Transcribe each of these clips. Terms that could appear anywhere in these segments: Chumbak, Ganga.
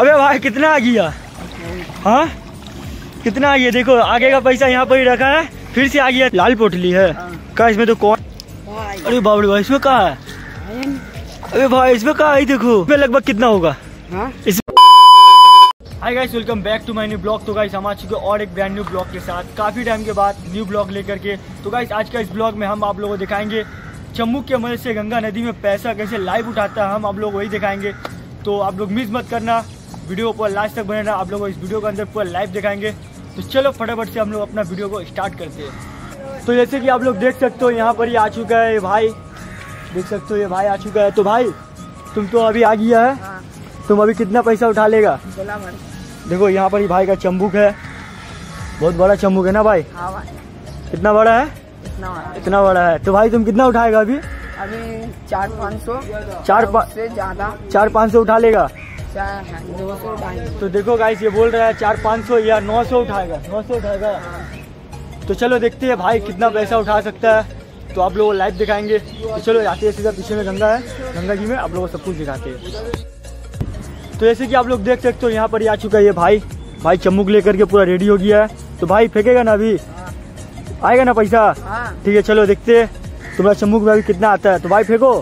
अबे भाई कितना आ गया, हाँ कितना आ गया, देखो आगे का पैसा यहाँ पर ही रखा है, फिर से आ गया। लाल पोटली है का, इसमें तो कौन, अरे बाबरे भाई इसमें कहाँ है, अरे भाई इसमें कहाँ है, देखो इसमें लगभग कितना होगा। Hi guys, welcome back to my new blog. तो गाइस हम आ चुके और एक ब्रांड न्यू ब्लॉग के साथ, काफ़ी टाइम के बाद न्यू ब्लॉग लेकर के। तो गाइस आज का इस ब्लॉग में हम आप लोगों को दिखाएंगे चम्मू के मदद से गंगा नदी में पैसा कैसे लाइव उठाता है, हम आप लोग वही दिखाएंगे। तो आप लोग मिस मत करना, वीडियो पर लास्ट तक बने रहना, आप लोगों को इस वीडियो के अंदर पूरा लाइव दिखाएंगे। तो चलो फटाफट से हम लोग अपना वीडियो को स्टार्ट करते हैं। तो जैसे कि आप लोग देख सकते हो यहाँ पर ही आ चुका है भाई, देख सकते हो ये भाई आ चुका है। तो भाई तुम तो अभी आ गया है, तुम अभी कितना पैसा उठा लेगा? देखो यहाँ पर ही भाई का चम्बुक है, बहुत बड़ा चम्बुक है ना भाई? हाँ भाई। कितना बड़ा है? इतना बड़ा है। तो भाई तुम कितना उठाएगा अभी? अभी 400-500। 400-500 उठा लेगा? 200 उठाएगा। तो देखो गाइस ये बोल रहा है 400-500 या 900 उठाएगा, 900 उठाएगा। तो चलो देखते हैं भाई कितना पैसा उठा सकता है, तो आप लोगों को लाइव दिखाएंगे। तो चलो जाते हैं, सीधा पीछे में गंगा है, गंगा जी में आप लोगों को सब कुछ दिखाते हैं। तो जैसे कि आप लोग देख सकते हो यहाँ पर आ चुका है ये भाई, भाई चम्मुक लेकर के पूरा रेडी हो गया है। तो भाई फेंकेगा ना अभी? आएगा ना पैसा? ठीक है चलो देखते हैं तुम्हारा चम्मुक में अभी कितना आता है। तो भाई फेंको,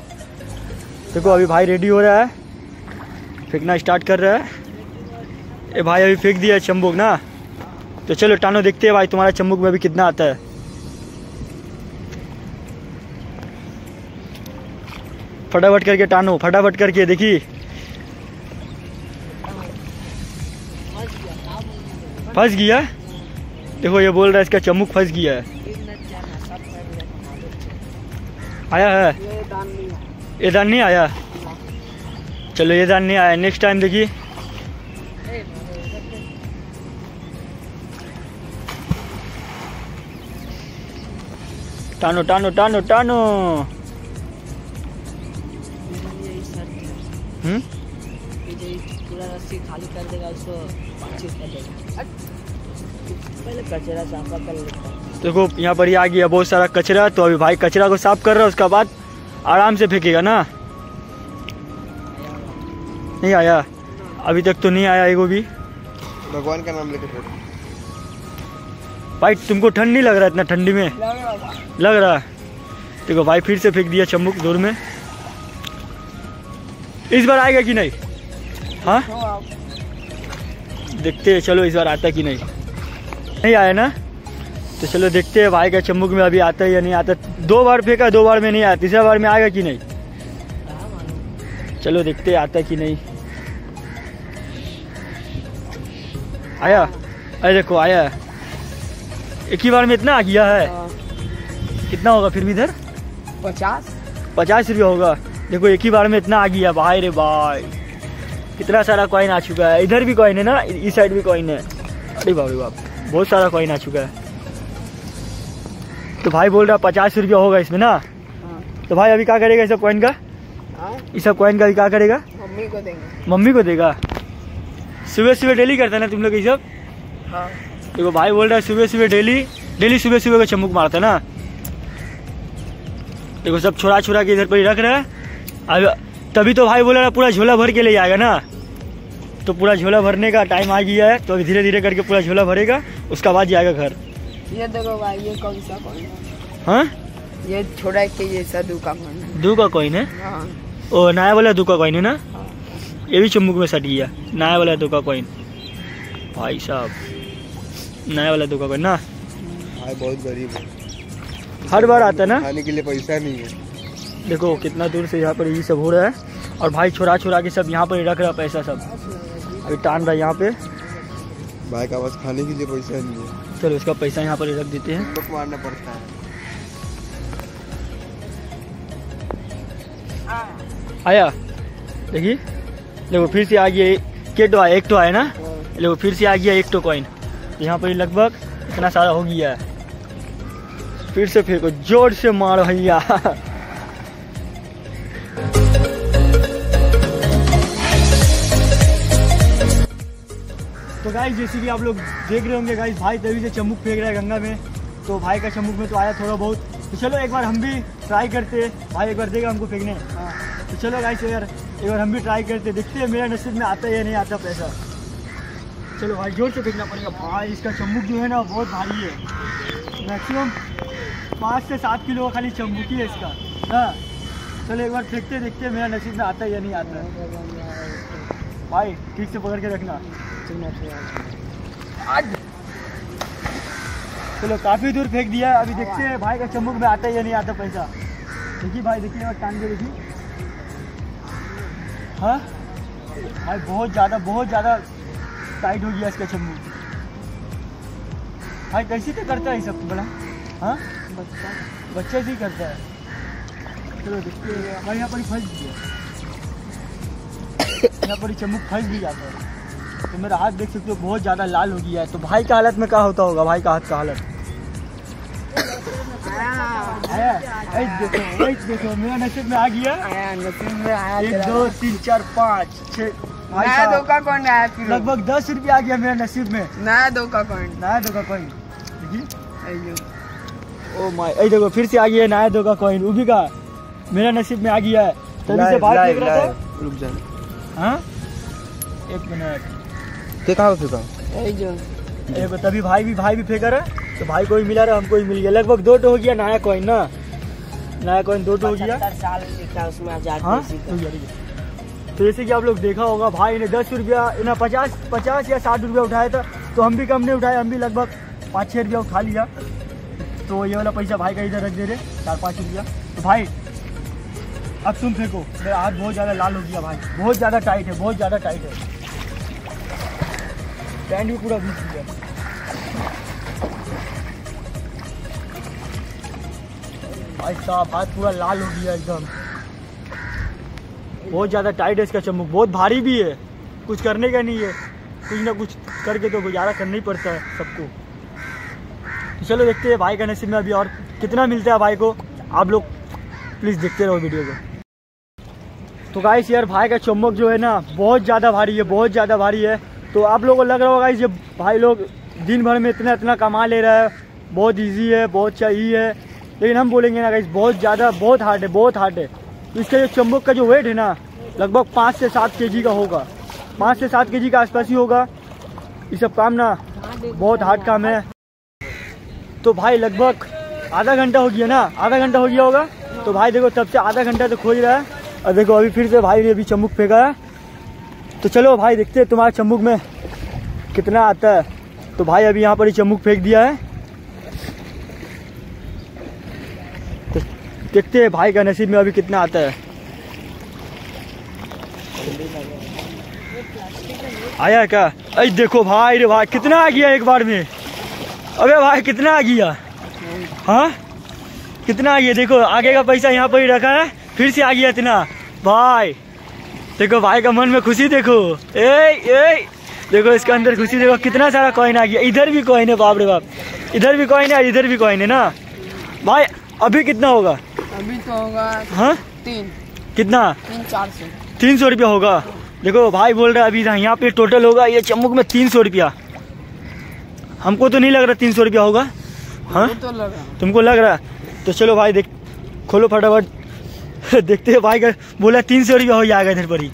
देखो अभी भाई रेडी हो रहा है, फेंकना स्टार्ट कर रहा है। ए भाई अभी फेंक दिया है चम्मुक ना। तो चलो टानो देखते हैं भाई तुम्हारा चम्मुक में अभी कितना आता है। फटाफट करके टानो, फटाफट करके देखिए। फंस गया, देखो ये बोल रहा है इसका चम्मुक फंस गया है। आया है ये दान? नहीं आया, चलो ये दान नहीं आया, नेक्स्ट टाइम देखिए। टानो टानो टानो टानो, पूरा रस्सी खाली कर देगा उसको, पहले कचरा साफ कर लेता है। देखो यहाँ पर ही आ गया बहुत सारा कचरा, तो अभी भाई कचरा को साफ कर रहा है, उसके बाद आराम से फेंकेगा ना। नहीं आया अभी तक, तो नहीं आया एगो भी। भगवान का नाम लेके फेंको भाई। तुमको ठंड नहीं लग रहा इतना? ठंडी में लग रहा है। देखो भाई फिर से फेंक दिया चम्मुक दूर में, इस बार आएगा कि नहीं? हाँ देखते हैं, चलो इस बार आता कि नहीं। नहीं आया ना, तो चलो देखते हैं भाई का चम्मुक में अभी आता है या नहीं आता। दो बार फेंका, दो बार में नहीं आया, तीसरा बार में आएगा कि नहीं? चलो देखते हैं आता कि नहीं। आया? अरे देखो आया, एक ही बार में इतना आ गया है। कितना होगा फिर भी इधर? 50 रुपया होगा। देखो एक ही बार में इतना आ गया, भाई रे भाई कितना सारा कॉइन आ चुका है। इधर भी कॉइन है ना, इस साइड भी कॉइन है। अरे बाप रे बाप, बहुत सारा कॉइन आ चुका है। तो भाई बोल रहा 50 रुपया होगा इसमें ना। तो भाई अभी क्या करेगा इस सब कॉइन का? इस सब कॉइन का अभी क्या करेगा? मम्मी को देंगे। मम्मी को देगा? सुबह सुबह डेली करता है ना तुम लोग ये सब? हाँ। देखो भाई बोल रहा है सुबह सुबह डेली सुबह सुबह का चम्मुक मारता ना। देखो सब छुड़ा छुड़ा के इधर पर ही रख रहा है। अब तभी तो भाई बोला ना पूरा झोला भर के ले जाएगा ना। तो पूरा झोला भरने का टाइम आ गया है, तो अभी धीरे धीरे करके पूरा झोला भरेगा, उसका बाद जाएगा घर। ये देखो भाई ये कौन सा कॉइन है? हाँ ये छोड़ा के ये सा दू का कॉइन है। ओ नया वाला दू का कॉइन है ना। ये भी चम्मुक में सट गया, नया वाला दू का कॉइन। भाई साहब नया वाला दू का कॉइन ना, भाई बहुत गरीब है, हर बार आता है ना, खाने के लिए पैसा नहीं है। देखो कितना दूर से यहाँ पर ये सब हो रहा है, और भाई छोरा छोरा के सब यहाँ पर रख रहा पैसा, सब अभी टान रहा है यहाँ पे। भाई का बस खाने के लिए पैसा नहीं है। चलो उसका पैसा यहाँ पर रख देते हैं। बक मारना पड़ता है। आया देखिए, देखो फिर से आ गया के तो आया, एक तो आया ना। देखो फिर से आ गया एक तो कॉइन, यहाँ पर लगभग इतना सारा हो गया है। फिर से फेंको, जोर से मारो भैया। तो गाइस जैसे कि आप लोग देख रहे होंगे गाइस, भाई तभी से चम्मुक फेंक रहा है गंगा में। तो भाई का चम्मुक में तो आया थोड़ा बहुत, तो चलो एक बार हम भी ट्राई करते, भाई एक बार देगा हमको फेंकने। तो चलो गाइस यार एक बार हम भी ट्राई करते, देखते हैं मेरा नसीब में आता है या नहीं आता पैसा। चलो भाई जोर से फेंकना पड़ेगा भाई, इसका चम्बुक जो है ना बहुत भारी है, मैक्सिमम 5 से 7 किलो खाली चम्बुक ही है इसका। हाँ चलो एक बार फेंकते देखते हैं मेरा नसीब में आता है या नहीं आता है। भाई ठीक से पकड़ के रखना। चलो काफ़ी दूर फेंक दिया, अभी देखते हैं भाई का चम्बुक में आता है या नहीं आता पैसा। देखिए भाई देखिए और टांग के देखिए। हाँ भाई बहुत ज़्यादा टाइट हो गया इसका चम्बुक। भाई कैसे तो करता है सब बड़ा। हाँ बच्चा से ही करता है। चलो देखते हैं भाई यहाँ पर फंस गया, यहाँ पर चम्बुक फंस भी जाता है। तो मेरा हाथ देख सकते हो बहुत ज़्यादा लाल हो गया है। तो भाई का हालत में क्या होता होगा, भाई का हाथ का हालत आया। देखो मेरा नसीब में आ गया, आया नसीब में आया। 1 2 3 4 5 6 नया धोखा कॉइन आया, लगभग 10 रुपया आ गया मेरा नसीब में। नया धोखा कॉइन देखिए। ओ माय, ऐ देखो फिर से आ गया नया धोखा कॉइन, वो भी का मेरा नसीब में आ गया है। तभी से बाहर निकल रहा था। रुक जा, हाँ 1 मिनट फेंका। देखो तभी भाई भी फेंका रहा, तो भाई को भी मिला रहा, हमको भी मिल गया। लगभग 2 टो हो गया नया कॉइन ना, नया कॉइन 2 टो हो गया। हाँ? तो जैसे कि आप लोग देखा होगा भाई ने 10 रुपया ना 50 या 60 रुपया उठाया था, तो हम भी कम नहीं उठाए, हम भी लगभग 5-6 रुपया उठा लिया। तो ये वाला पैसा भाई का इधर रख दे रहे, 4-5 रुपया। तो भाई अब तुम फेंको, मेरा हाथ बहुत ज़्यादा लाल हो गया भाई, बहुत ज़्यादा टाइट है, बहुत ज़्यादा टाइट है, पैंट भी पूरा भीग गया। भाई साहब हाथ पूरा लाल हो गया एकदम, बहुत ज़्यादा टाइट है इसका चम्मच, बहुत भारी भी है, कुछ करने का नहीं है, कुछ ना कुछ करके तो गुजारा करना ही पड़ता है सबको। तो चलो देखते हैं भाई का नसीब में अभी और कितना मिलता है भाई को। आप लोग प्लीज़ देखते रहो वीडियो को। तो गाइस यार भाई का चम्मच जो है ना बहुत ज़्यादा भारी है, बहुत ज़्यादा भारी है। तो आप लोगों को लग रहा होगा ये भाई लोग दिन भर में इतना कमा ले रहा है, बहुत इजी है, बहुत सही है, लेकिन हम बोलेंगे ना गाइस बहुत ज़्यादा बहुत हार्ड है। तो इसका जो चम्बुक का जो वेट है ना लगभग 5 से 7 केजी का होगा, 5 से 7 केजी का आसपास ही होगा। ये सब काम ना बहुत हार्ड काम है। तो भाई लगभग आधा घंटा हो गया होगा। तो भाई देखो तब से आधा घंटा तो खोज रहा है, और देखो अभी फिर से भाई ने अभी चम्बुक फेंका है। तो चलो भाई देखते हैं तुम्हारे चम्बुक में कितना आता है। तो भाई अभी यहाँ पर ही चम्बुक फेंक दिया है, तो देखते हैं भाई का नसीब में अभी कितना आता है। आया क्या? अरे देखो भाई, रे भाई कितना आ गया एक बार में। अबे भाई कितना आ गया? हाँ कितना आ गया? देखो आगे का पैसा यहाँ पर ही रखा है, फिर से आ गया इतना। भाई देखो भाई का मन में खुशी देखो, ए देखो इसके अंदर खुशी देखो, कितना सारा कॉइन आ गया। इधर भी कॉइन है, बाप रे बाप, इधर भी कॉइन है ना भाई। अभी कितना होगा? अभी तो होगा हाँ 300 रुपया होगा। देखो भाई बोल रहा है अभी यहाँ पे टोटल होगा ये चम्मच में 300 रुपया। हमको तो नहीं लग रहा 300 रुपया होगा। हाँ तुमको लग रहा? तो चलो भाई देख, खोलो फटाफट, देखते हैं भाई का बोला 300 रुपया हो जाएगा इधर पर ही।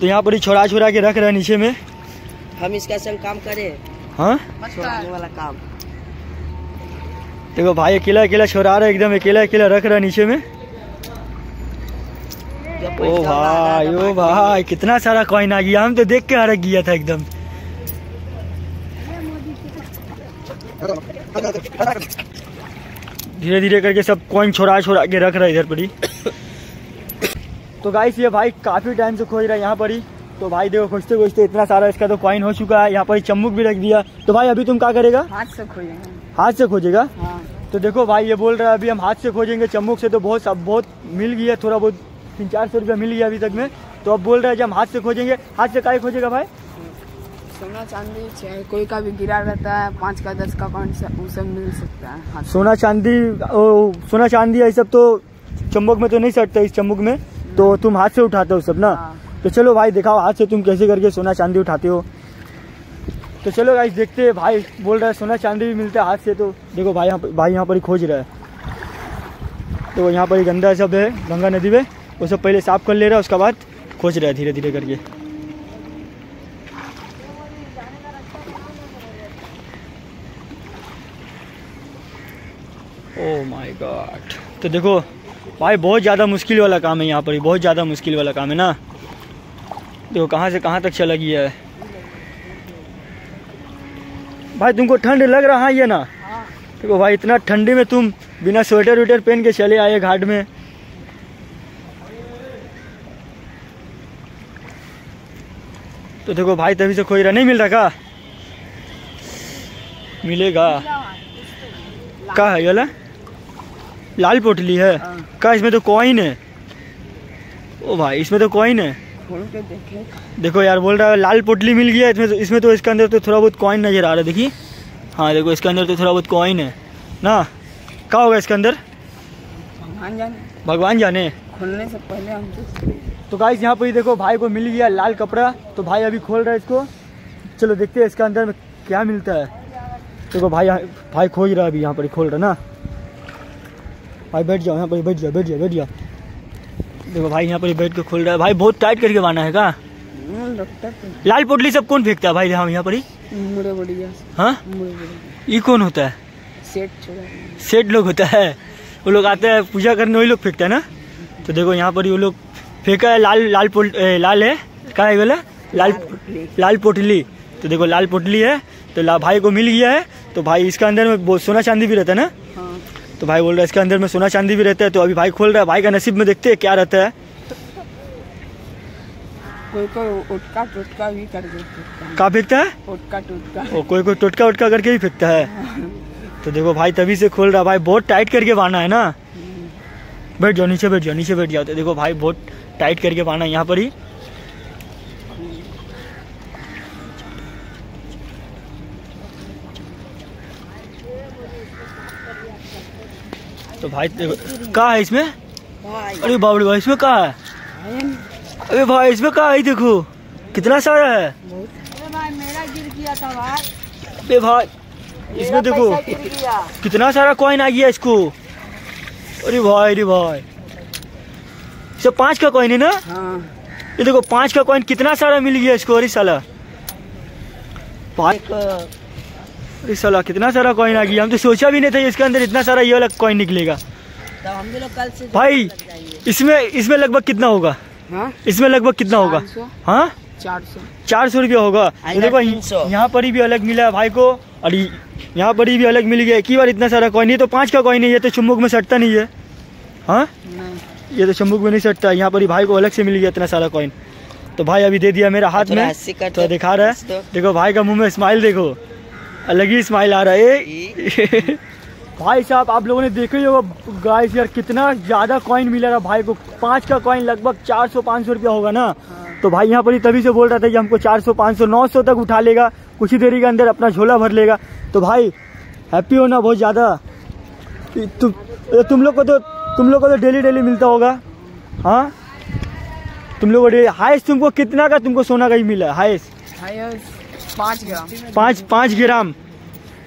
तो यहाँ पर ही छोड़ा के रख रहा है नीचे में। हम इसका संग काम करें। हाँ छोड़ाने वाला काम। देखो भाई अकेला छोड़ा रहा है, एकदम अकेला रख रहा है नीचे में। ओ भाई कितना सारा कॉइन आ गया, हम तो देख के हरक गया था एकदम। धीरे धीरे करके सब कॉइन छोड़ा के रख रहा है इधर पर ही। तो गाइस ये भाई काफ़ी टाइम से खोज रहा है यहाँ पर ही। तो भाई देखो खोजते इतना सारा इसका तो कॉइन हो चुका है, यहाँ पर चम्मच भी रख दिया। तो भाई अभी तुम क्या करेगा? हाथ से खोजेगा। हाँ। तो देखो भाई ये बोल रहा है अभी हम हाथ से खोजेंगे, चम्मच से तो बहुत मिल गया, थोड़ा बहुत 300-400 रुपया मिल गया अभी तक में। तो अब बोल रहा है जब हम हाथ से खोजेंगे। हाथ से क्या खोजेगा भाई? सोना चांदी कोई का भी गिरा रहता है, 5 का 10 का कौन सा वो सब मिल सकता है। हाँ। सोना चांदी ये सब तो चम्मच में तो नहीं सकता इस चम्मच में, तो तुम हाथ से उठाते हो सब ना। हाँ। तो चलो भाई दिखाओ हाथ से तुम कैसे करके सोना चांदी उठाते हो। तो चलो गाइस देखते हैं, भाई बोल रहा है सोना चांदी भी मिलता है हाथ से। तो देखो भाई यहाँ पर ही खोज रहा है, तो यहाँ पर ही गंदा सब है, गंगा नदी में। वो सब पहले साफ कर ले रहा है, उसके बाद खोज रहा है धीरे धीरे करके। Oh my God. तो देखो भाई बहुत ज़्यादा मुश्किल वाला काम है यहाँ पर, बहुत ज़्यादा मुश्किल वाला काम है ना। देखो कहाँ से कहाँ तक चला गया है भाई। तुमको ठंड लग रहा है ये ना? देखो भाई इतना ठंडी में तुम बिना स्वेटर वेटर पहन के चले आए घाट में। तो देखो भाई तभी से खोज रहा, नहीं मिल रहा का? मिलेगा का है ये लाल पोटली है का? इसमें तो कॉइन है। ओ भाई इसमें तो कॉइन है। देखो यार बोल रहा है लाल पोटली मिल गया, इसमें तो इसके अंदर तो थोड़ा बहुत कॉइन नजर आ रहा है। देखिए हाँ देखो इसके अंदर तो थोड़ा बहुत कॉइन है ना। क्या होगा इसके अंदर भगवान जाने। खोलने से पहले हम तो गाइस यहाँ पर ही देखो भाई को मिल गया लाल कपड़ा, तो भाई अभी खोल रहा है इसको। चलो देखते हैं इसके अंदर क्या मिलता है। देखो भाई खोज रहा है अभी, यहाँ पर ही खोल रहा ना। भाई बैठ जाओ यहाँ पर, बैठ जाओ बैठ जाओ बैठ जाओ। देखो भाई यहाँ पर ही बैठ के खोल रहा है। भाई बहुत टाइट करके बांधा है का? लाल पोटली सब कौन फेंकता है भाई यहाँ पर ही? हाँ ये कौन होता है? सेठ लोग होता है, वो लोग आते हैं पूजा करने, वही लोग फेंकते हैं ना। तो देखो यहाँ पर ही वो लोग फेंका है लाल है क्या है बोला? लाल पोटली। तो देखो लाल पोटली है तो भाई को मिल गया है। तो भाई इसके अंदर में सोना चांदी भी रहता है ना। हाँ। तो भाई बोल रहा है इसके अंदर में सोना चांदी भी रहता है। तो अभी भाई खोल रहा है, भाई का नसीब में देखते हैं क्या रहता है। कोई उटका टोटका भी कर क्या फेंकता है? उटका टोटका। ओ कोई टोटका उटका करके ही फेंकता है। तो देखो भाई तभी से खोल रहा है। भाई बहुत टाइट करके बांधा है ना। बैठ जाओ नीचे, बैठ जाओ नीचे बैठ जाओ। तो देखो भाई बहुत टाइट करके बांधा है यहाँ पर ही। तो भाई क्या है इसमें? अरे बाबड़ी भाई इसमें क्या है? अरे भाई इसमें क्या है? देखो कितना सारा है। अरे भाई मेरा गिर गया था भाई। अरे भाई इसमें देखो कितना सारा कॉइन आ गया इसको। अरे भाई सब 5 का कॉइन है ना। हाँ। ये देखो 5 का कॉइन कितना सारा मिल गया इसको। अरे साला 5 का, अरे साला कितना सारा कॉइन आ गया। हम तो सोचा भी नहीं था इसके अंदर इतना सारा ये वाला कॉइन निकलेगा। तो हम लोग कल से भाई इसमें लगभग कितना होगा? हाँ? इसमें लगभग कितना होगा? हाँ 400 रुपया होगा। देखो यहाँ पर ही भी अलग मिला भाई को, और यहाँ पर ही भी अलग मिल गया। एक ही बार इतना सारा कॉइन। ये तो 5 का कॉइन है, ये तो चुम्बक में सटता नहीं है। हाँ ये तो चुम्बक में नहीं सटता। यहाँ पर ही भाई को अलग से मिल गया इतना सारा कॉइन। तो भाई अभी दे दिया मेरा हाथ में, तो दिखा रहा है। देखो भाई का मुँह में स्माइल देखो, अलग ही स्माइल आ रहा है। भाई साहब आप लोगों ने देखा ही होगा गाइस यार कितना ज़्यादा कॉइन मिला था भाई को। 5 का कॉइन लगभग 400-500 रुपया होगा ना। हाँ। तो भाई यहाँ पर ही तभी से बोल रहा था कि हमको 400-500-900 तक उठा लेगा, कुछ ही देरी के अंदर अपना झोला भर लेगा। तो भाई हैप्पी होना बहुत ज़्यादा। तुम लोग को तो डेली मिलता होगा। हाँ तुम लोग को डेली। हाइस्ट तुमको कितना का तुमको सोना का ही मिला? Highest 5 gram. 5 ग्राम।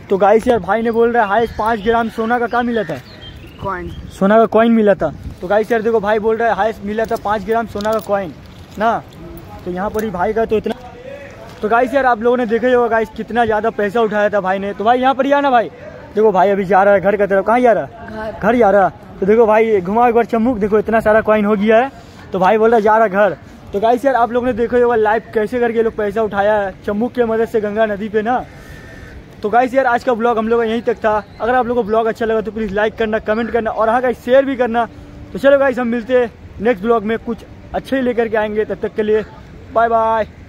तो गाइस यार भाई ने बोल रहा है हाइस्ट 5 ग्राम सोना का मिला था? कॉइन। सोना का कॉइन मिला था। तो गाइस यार देखो भाई बोल रहा है हाइस्ट मिला था 5 ग्राम सोना का कॉइन ना। तो यहाँ पर ही भाई का तो इतना। तो गाइस यार आप लोगों ने देखा ही होगा गाइस कितना ज़्यादा पैसा उठाया था भाई ने। तो भाई यहाँ पर ही आना भाई। देखो भाई अभी जा रहा है घर की तरफ। कहाँ जा रहा? घर जा रहा। तो देखो भाई घुमा एक बार चम्मूक। देखो इतना सारा कॉइन हो गया है। तो भाई बोल रहा है जा रहा घर। तो गाइस यार आप लोगों ने देखा ही होगा लाइव कैसे करके लोग पैसा उठाया है चम्मूक की मदद से गंगा नदी पे ना। तो गाइस यार आज का ब्लॉग हम लोग यहीं तक था। अगर आप लोगों को ब्लॉग अच्छा लगा तो प्लीज़ लाइक करना, कमेंट करना, और हाँ गाइस शेयर भी करना। तो चलो गाइस हम मिलते हैं नेक्स्ट ब्लॉग में, कुछ अच्छे ही लेकर के आएंगे। तब तक के लिए बाय बाय।